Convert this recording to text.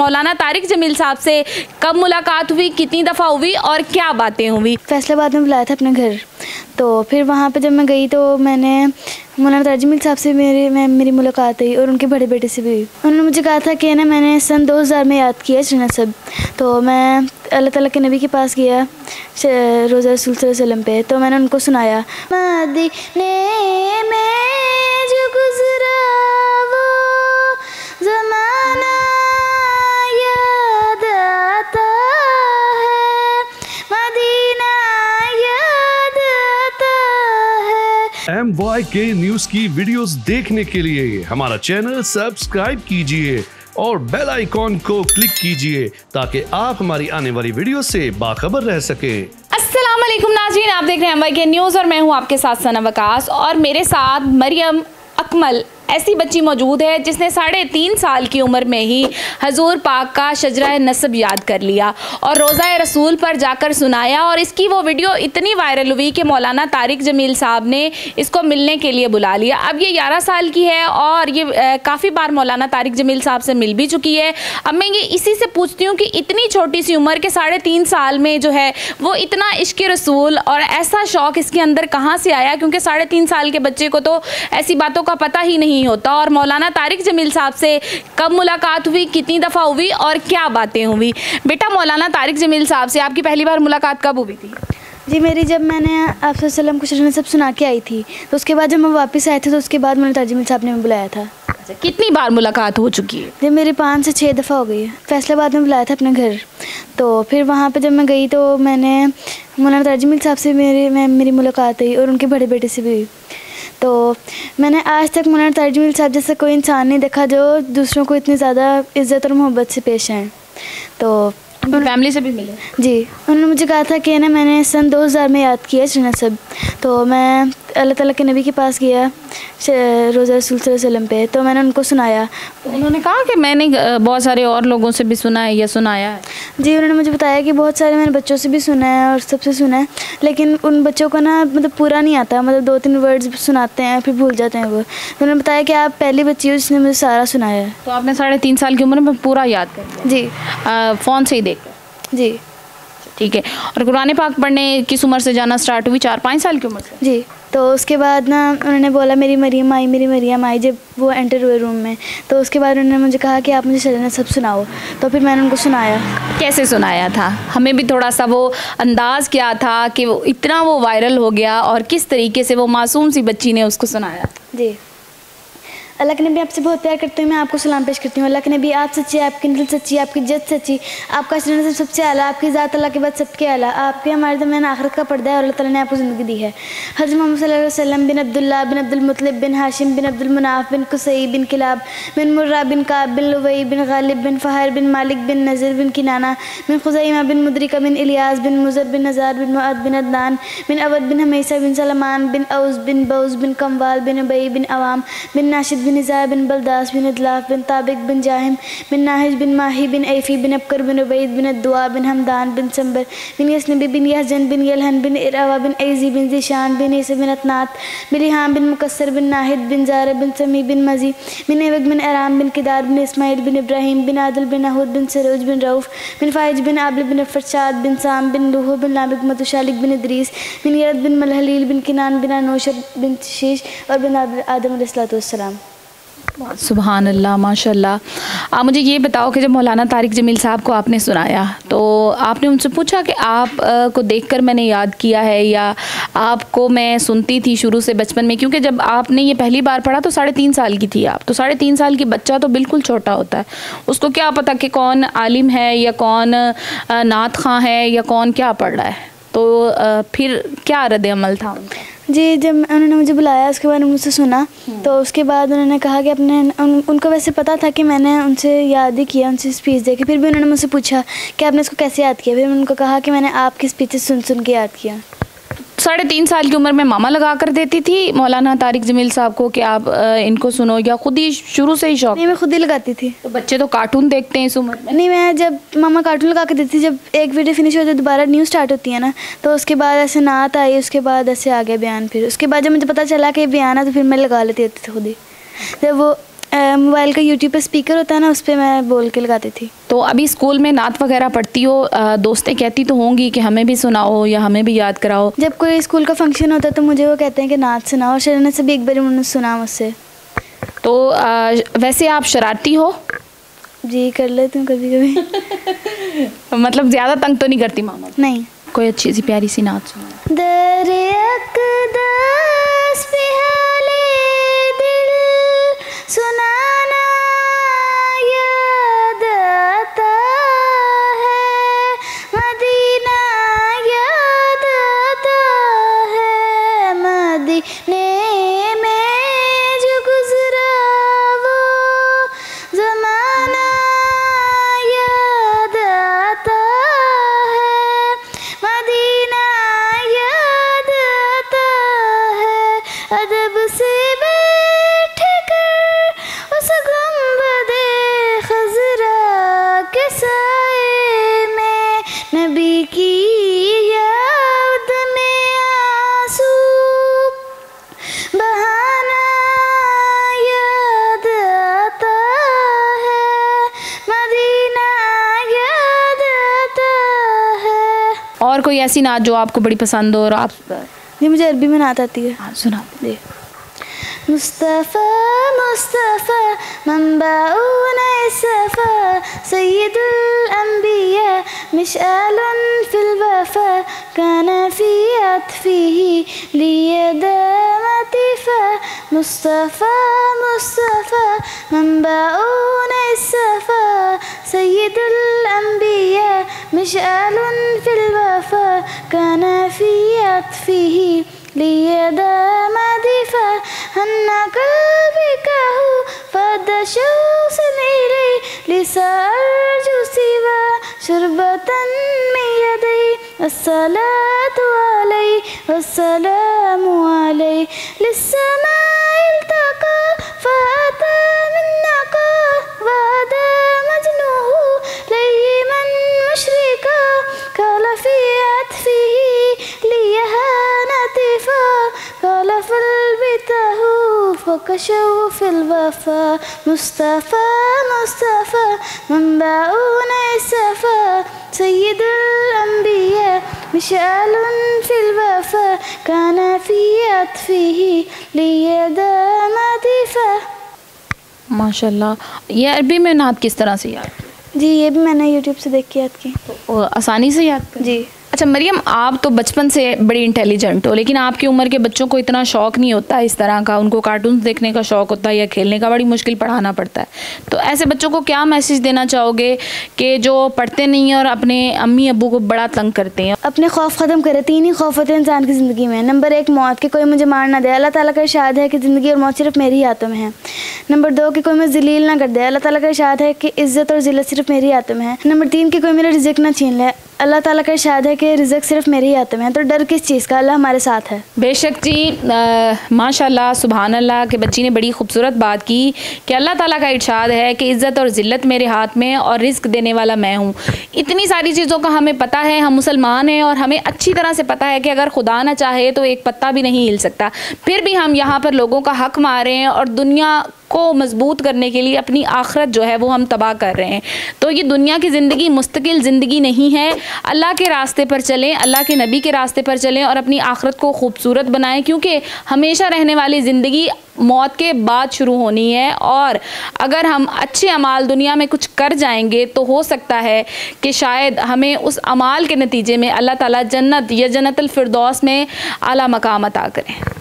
मौलाना तारिक जमील साहब से कब मुलाकात हुई, कितनी दफ़ा हुई और क्या बातें हुई? फैसलाबाद में बुलाया था अपने घर, तो फिर वहाँ पे जब मैं गई तो मैंने मौलाना तारिक जमील साहब से मेरी मुलाकात हुई और उनके बड़े बेटे से भी। उन्होंने मुझे कहा था कि ना मैंने सन 2000 में याद किया शजरा नसब, तो मैं अल्लाह ताला के नबी के पास गया रोज़ा रसूल सल्लम पे, तो मैंने उनको सुनाया। मदीने में जो गुजरा वो ज़माना याद आता है, मदीना याद आता है। MYK न्यूज़ की वीडियोस देखने के लिए हमारा चैनल सब्सक्राइब कीजिए और बेल आइकॉन को क्लिक कीजिए ताकि आप हमारी आने वाली वीडियो से बाखबर रह सकें। अस्सलामुअलैकुम नाज़रीन, आप देख रहे हैं MYK न्यूज़ और मैं हूं आपके साथ सनम वकास, और मेरे साथ मरियम अकमल ऐसी बच्ची मौजूद है जिसने 3.5 साल की उम्र में ही हजूर पाक का शजरा नसब याद कर लिया और रोज़ा रसूल पर जाकर सुनाया, और इसकी वो वीडियो इतनी वायरल हुई कि मौलाना तारिक जमील साहब ने इसको मिलने के लिए बुला लिया। अब ये 11 साल की है और ये काफ़ी बार मौलाना तारिक जमील साहब से मिल भी चुकी है। अब मैं ये इसी से पूछती हूँ कि इतनी छोटी सी उम्र के 3.5 साल में जो है वो इतना इश्क रसूल और ऐसा शौक़ इसके अंदर कहाँ से आया, क्योंकि 3.5 साल के बच्चे को तो ऐसी बातों का पता ही नहीं होता। और मौलाना तारिक जमील साहब से कब मुलाकात हुई, कितनी दफ़ा हुई और क्या बातें हुई? बेटा, मौलाना तारिक जमील साहब से आपकी पहली बार मुलाकात कब हुई थी? जी मेरी, जब मैंने आप सल्लम को शजरा नसब सुना के आई थी, तो उसके बाद जब मैं वापस आए थे तो उसके बाद मौलाना तारिक जमील साहब ने बुलाया था। अच्छा, कितनी बार मुलाकात हो चुकी है? जी मेरी 5 से 6 दफ़ा हो गई है। फैसलाबाद में बुलाया था अपने घर, तो फिर वहाँ पर जब मैं गई तो मैंने मौलाना तारिक जमील साहब से मेरी मुलाकात हुई और उनके बड़े बेटे से भी। तो मैंने आज तक मौलाना तारिक जमील साहब जैसा कोई इंसान नहीं देखा जो दूसरों को इतनी ज़्यादा इज़्ज़त और मोहब्बत से पेश आए। तो फैमिली से भी मिले? जी, उन्होंने मुझे कहा था कि ना मैंने सन 2000 में याद किया शजरा नसब, तो मैं अल्लाह ताला के नबी के पास गया रोज़ा रसूल सल्लम पे, तो मैंने उनको सुनाया। उन्होंने कहा कि मैंने बहुत सारे और लोगों से भी सुना है या सुनाया है? जी, उन्होंने मुझे बताया कि बहुत सारे मैंने बच्चों से भी सुना है और सबसे सुना है, लेकिन उन बच्चों को ना मतलब पूरा नहीं आता, मतलब 2-3 वर्ड्स सुनाते हैं फिर भूल जाते हैं वो। उन्होंने बताया कि आप पहली बच्ची हो जिसने मुझे सारा सुनाया है। तो आपने 3.5 साल की उम्र में पूरा याद कर? जी, फ़ोन से ही देखकर? जी, ठीक है। और कुरान पाक पढ़ने किस उम्र से जाना स्टार्ट हुई? 4-5 साल की उम्र से? जी। तो उसके बाद ना उन्होंने बोला मेरी मरियम आई, मेरी मरियम आई। जब वो एंटर हुए रूम में तो उसके बाद उन्होंने मुझे कहा कि आप मुझे शजरा नसब सुनाओ, तो फिर मैंने उनको सुनाया। कैसे सुनाया था? हमें भी थोड़ा सा वो अंदाज़ क्या था कि वो इतना वो वायरल हो गया और किस तरीके से वो मासूम सी बच्ची ने उसको सुनाया? जी, अल्लाह के नबी आपसे बहुत प्यार करती हूँ, मैं आपको सलाम पेश करती हूँ। अल्लाह के नबी आप सच्ची, आपकी दिल सच्ची, आपकी जद सच्ची, आपका शजरा नसब सबसे आला, आपकी ज़ात अल्लाह के बाद सबके आला, आपके हमारे दरमियान आखिरत का पर्दा है और अल्लाह ताला ने आपको ज़िंदगी दी है। हज़रत मोहम्मद सल्लल्लाहु अलैहि वसल्लम बिन अब्दुल्ला बिन अब्दुलमुतलिब बिन हाशिम बिन अब्दुलमनाफ बिन कुसई बिन किलाब बिन मुर्रा बिन काब बिन लुवई बिन गालिब बिन फ़हर बिन मालिक बिन नज़र बिन किनाना बिन खुज़ैमा बिन मुद्रिका बिन इलियास बिन मुज़र बिन नज़ार बिन मुअद बिन अदनान बिन अवद बिन हमैसा बिन सलमान बिन औस बिन बौस बिन कमवाल बिन अबई बिन Awam bin Nashid bin Nizar bin Baldas bin Adlaf bin Tabikh bin Jahim bin Nahij bin Mahi bin Aifi bin Abqar bin Ubaid bin Addua bin Hamdan bin Sanbar bin Yasnabi bin Yahzan bin Yalhan bin Irawa bin Aizi bin Zeeshan बिन Aisa bin अतनात बिन रिहाम बिन मुकसर बिन नाहिद बिन ज़ारा बिन समी बिन मज़ी बिन ऐवक बिन आराम बिन किदार बिन इस्माइल बिन इब्राहिम बिन आदिल बिन आहूद बिन सरोज बिन रऊफ़ बिन फ़ाइज बिन आबिल बिन फ़रशाद बिन साम बिन लूह बिन नाबिक मतशालिक बिन इदरीस बिन यरद बिन मलहलील बिन किनान बिन अनोशर बिन शीश और बिन आदम अलैहिस्सलाम। सुभान अल्लाह, माशाल्लाह। आप मुझे ये बताओ कि जब मौलाना तारिक जमील साहब को आपने सुनाया तो आपने उनसे पूछा कि आप को देखकर मैंने याद किया है या आपको मैं सुनती थी शुरू से बचपन में? क्योंकि जब आपने ये पहली बार पढ़ा तो 3.5 साल की थी आप, तो 3.5 साल की बच्चा तो बिल्कुल छोटा होता है, उसको क्या पता कि कौन आलिम है या कौन नात खां है या कौन क्या पढ़ रहा है। तो फिर क्या रद्द-ए-अमल था उनका? जी, जब उन्होंने मुझे बुलाया उसके बाद मुझसे सुना, तो उसके बाद उन्होंने कहा कि अपने उनको वैसे पता था कि मैंने उनसे याद ही किया, उनसे स्पीच देखी, फिर भी उन्होंने मुझसे पूछा कि आपने इसको कैसे याद किया, फिर मैंने उनको कहा कि मैंने आपकी स्पीच सुन सुन के याद किया। 3.5 साल की उम्र में मामा लगा कर देती थी मौलाना तारिक जमील साहब को कि आप इनको सुनो, या खुद ही शुरू से ही शौक? नहीं, मैं खुद ही लगाती थी। तो बच्चे तो कार्टून देखते हैं इस उम्र में? नहीं, मैं जब मामा कार्टून लगा के देती थी, जब एक वीडियो फिनिश होती है दोबारा न्यूज़ स्टार्ट होती है ना, तो उसके बाद ऐसे नात आई, उसके बाद ऐसे आ गया बयान, फिर उसके बाद जब मुझे पता चला कि बयान है तो फिर मैं लगा लेती थी खुद ही। जब वो मोबाइल का यूट्यूब पे स्पीकर होता है ना, उस पर मैं बोल के लगाती थी। तो अभी स्कूल में नात वगैरह पढ़ती हो, दोस्तें कहती तो होंगी कि हमें भी सुनाओ या हमें भी याद कराओ? जब कोई स्कूल का फंक्शन होता है तो मुझे वो कहते हैं कि नात सुनाओ, और शजरा नसब भी एक बार उन्होंने सुना मुझसे। तो वैसे आप शरारती हो? जी कर लेती हूँ कभी कभी। मतलब ज़्यादा तंग तो नहीं करती मामा? नहीं। कोई अच्छी सी प्यारी सी नात सुनाओ। सुनाना याद आता है, मदीना याद आता है, मदीने में जो गुजरा वो ज़माना याद आता है, मदीना याद आता है, अदब से नबी की याद में आंसू बहाना याद आता है, मदीना याद आता है। और कोई ऐसी नात जो आपको बड़ी पसंद हो? और आप? जी मुझे अरबी में नात आती है। हाँ सुना दे। मुस्तफ़ा मुस्तफ़ा मंबाउन सफ़ा सय्यदुल अंबिया मिशालुन फिल वफ़ा काना फ़ी अतफ़ीही लियदमतिफ़ा, मुस्तफ़ा मुस्तफ़ा मंबाउन सफ़ा सय्यदुल अंबिया मिशालुन फिल वफ़ा काना फ़ी अतफ़ीही लियदमतिफ़ा, अन्ना कल्बी कहू फदशूस नीले लिसार जुसीवा शरबतन में यदई अस्सलातु अलैहि वस्सलामु अलैहि लिस्समाइल तका फाता मिन्नका वादा मजनूहू लयमन मुशरिका कालफियत फी लियहानतिफा कालफल فكشوا في الوفا, مصطفى مصطفى منبعون الصفا سيد الأنبياء مشعل في الوفا كان في عطفه ليدام عطفا। माशाल्लाह। ये अरबी में नात किस तरह से याद? जी ये भी मैंने यूट्यूब से देख के याद की। आसानी से याद? जी। अच्छा मरियम, आप तो बचपन से बड़ी इंटेलिजेंट हो, लेकिन आपकी उम्र के बच्चों को इतना शौक़ नहीं होता इस तरह का, उनको कार्टून्स देखने का शौक़ होता है या खेलने का, बड़ी मुश्किल पढ़ाना पड़ता है। तो ऐसे बच्चों को क्या मैसेज देना चाहोगे कि जो पढ़ते नहीं हैं और अपने अम्मी अबू को बड़ा तंग करते हैं? अपने खौफ ख़त्म करे। तीन ही खौफ होते हैं इंसान की ज़िंदगी में। नंबर एक मौत, कि कोई मुझे मार ना दे। अल्लाह ताला का इरशाद है कि ज़िंदगी और मौत सिर्फ मेरे ही हाथों में है। नंबर दो, कि कोई मुझे ज़लील ना कर दे। अल्लाह ताला का इरशाद है कि इज़्ज़त और ज़िल्लत सिर्फ मेरे ही हाथों में है। नंबर तीन, कि कोई मेरा रिज़्क ना छीन ले। अल्लाह ताला का इरशाद है कि रिज़्क सिर्फ मेरे ही हाथ में है। तो डर किस चीज़ का, अल्लाह हमारे साथ है। बेशक जी। माशाल्लाह, सुबहानल्लाह के बच्ची ने बड़ी खूबसूरत बात की कि अल्लाह ताला का इरशाद है कि इज़्ज़त और ज़िल्लत मेरे हाथ में है और रिज़्क देने वाला मैं हूँ। इतनी सारी चीज़ों का हमें पता है, हम मुसलमान हैं और हमें अच्छी तरह से पता है कि अगर खुदा ना चाहे तो एक पत्ता भी नहीं हिल सकता, फिर भी हम यहाँ पर लोगों का हक़ मार रहे हैं और दुनिया को मजबूत करने के लिए अपनी आखिरत जो है वो हम तबाह कर रहे हैं। तो ये दुनिया की ज़िंदगी मुस्तकिल ज़िंदगी नहीं है। अल्लाह के रास्ते पर चलें, अल्लाह के नबी के रास्ते पर चलें और अपनी आखिरत को खूबसूरत बनाएं, क्योंकि हमेशा रहने वाली ज़िंदगी मौत के बाद शुरू होनी है। और अगर हम अच्छे अमाल दुनिया में कुछ कर जाएंगे तो हो सकता है कि शायद हमें उस अमाल के नतीजे में अल्लाह ताला जन्नत या जन्नतुल फिरदौस में आला मकाम अता करें।